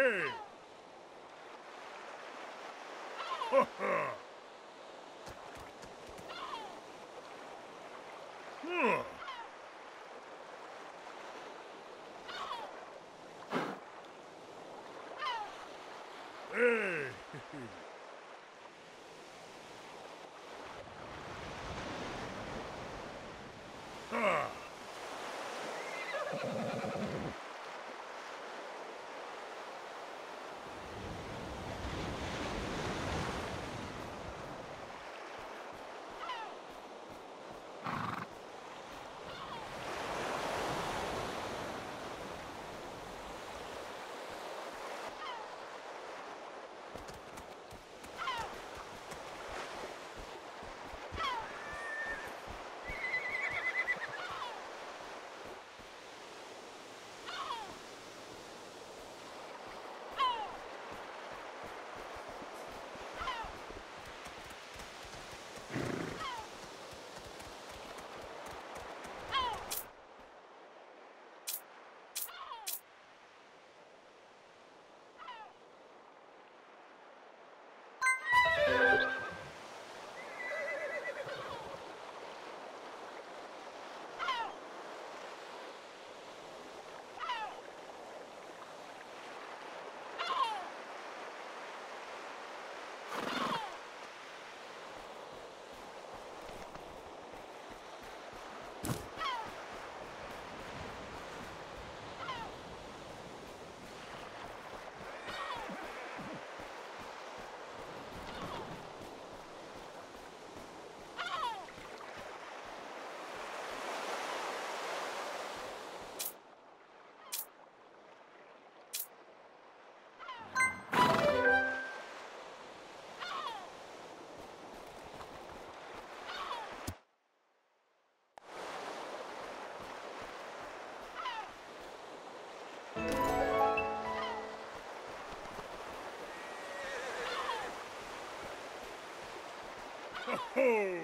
Hey! Ha ha! Huh! Hey! Ha! Ho! Oh!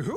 Ooh.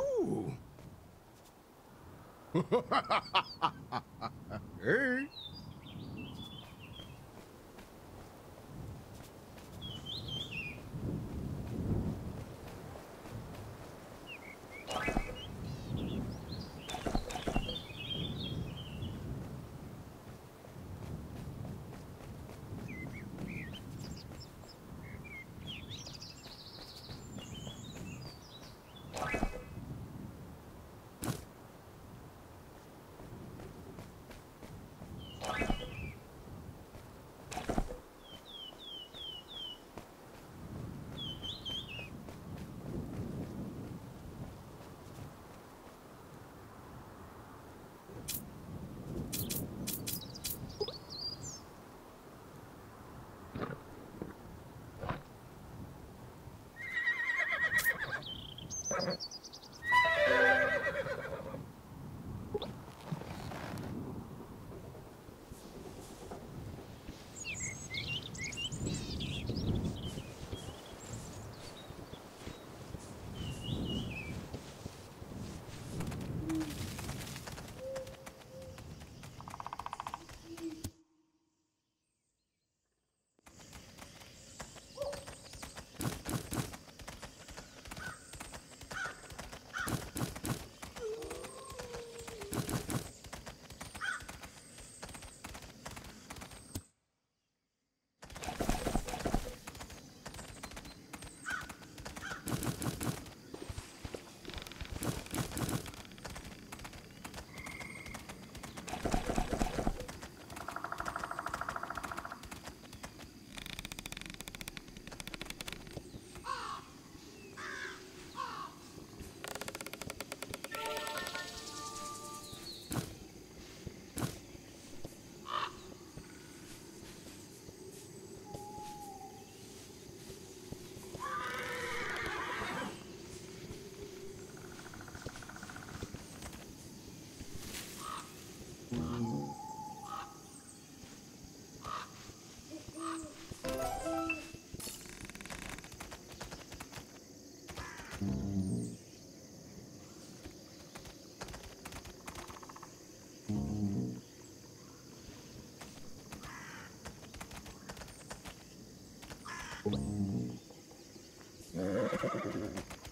Hey.